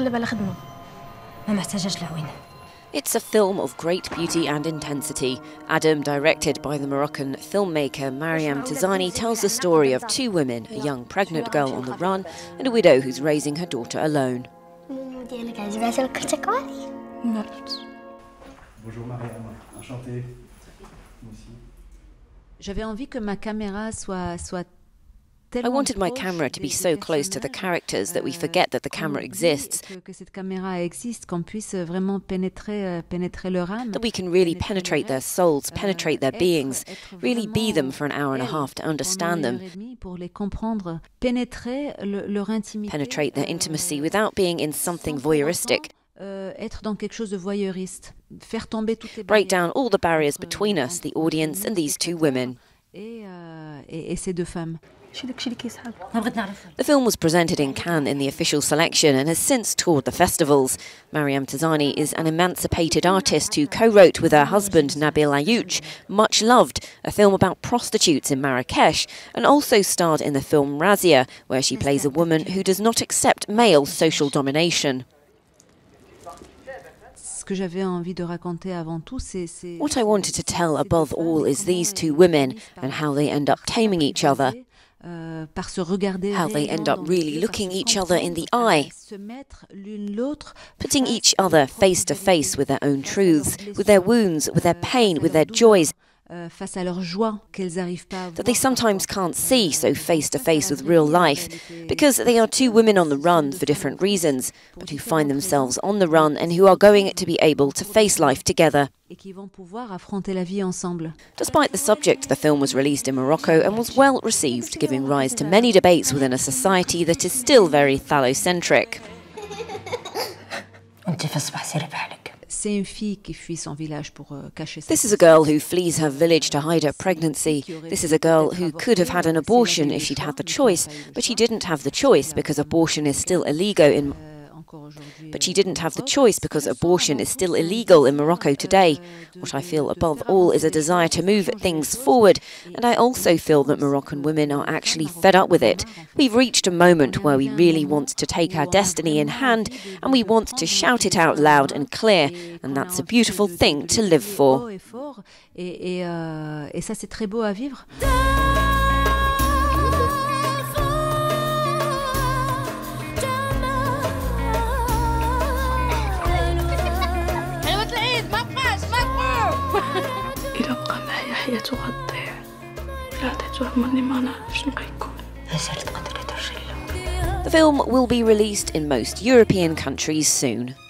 يتقلب على خدمه. ما محتاجاش لعوينه. It's a film of great beauty and intensity. Adam, directed by the Moroccan filmmaker Maryam Touzani, tells the story of two women, a young pregnant girl on the run and a widow who's raising her daughter alone. Bonjour Maryam, enchantée. I wanted my camera to be so close to the characters that we forget that the camera exists, that we can really penetrate their souls, penetrate their beings, really be them for an hour and a half to understand them, penetrate their intimacy without being in something voyeuristic. Break down all the barriers between us, the audience and these two women. The film was presented in Cannes in the official selection and has since toured the festivals. Maryam Touzani is an emancipated artist who co-wrote with her husband Nabil Ayouch, Much Loved, a film about prostitutes in Marrakech, and also starred in the film Razia, where she plays a woman who does not accept male social domination. What I wanted to tell above all is these two women and how they end up taming each other, how they end up really looking each other in the eye, putting each other face to face with their own truths, with their wounds, with their pain, with their joys, that they sometimes can't see so face to face with real life, because they are two women on the run for different reasons, but who find themselves on the run and who are going to be able to face life together. Despite the subject, the film was released in Morocco and was well received, giving rise to many debates within a society that is still very phallocentric. This is a girl who flees her village to hide her pregnancy. This is a girl who could have had an abortion if she'd had the choice, but she didn't have the choice because abortion is still illegal in Morocco today. What I feel above all is a desire to move things forward, and I also feel that Moroccan women are actually fed up with it. We've reached a moment where we really want to take our destiny in hand, and we want to shout it out loud and clear, and that's a beautiful thing to live for. The film will be released in most European countries soon.